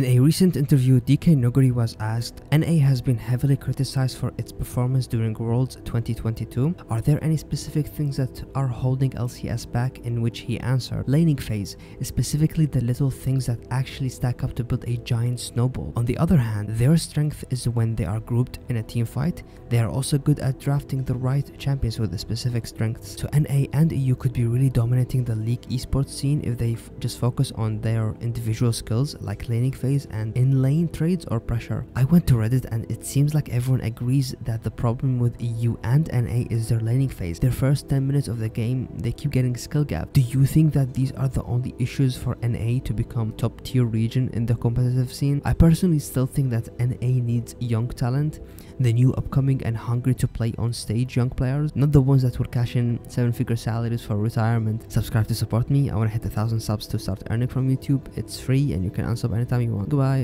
In a recent interview, DK Nuguri was asked, NA has been heavily criticized for its performance during Worlds 2022. Are there any specific things that are holding LCS back? In which he answered, laning phase, specifically the little things that actually stack up to build a giant snowball. On the other hand, their strength is when they are grouped in a team fight. They are also good at drafting the right champions with the specific strengths. So NA and EU could be really dominating the league esports scene if they just focus on their individual skills like laning phase and in-lane trades or pressure. I went to Reddit and it seems like everyone agrees that the problem with EU and NA is their laning phase. Their first 10 minutes of the game, they keep getting skill gap. Do you think that these are the only issues for NA to become top tier region in the competitive scene? I personally still think that NA needs young talent, the new upcoming and hungry to play on stage young players, not the ones that will cash in 7-figure salaries for retirement. Subscribe to support me. I want to hit 1,000 subs to start earning from YouTube. It's free and you can unsub anytime you want. Goodbye.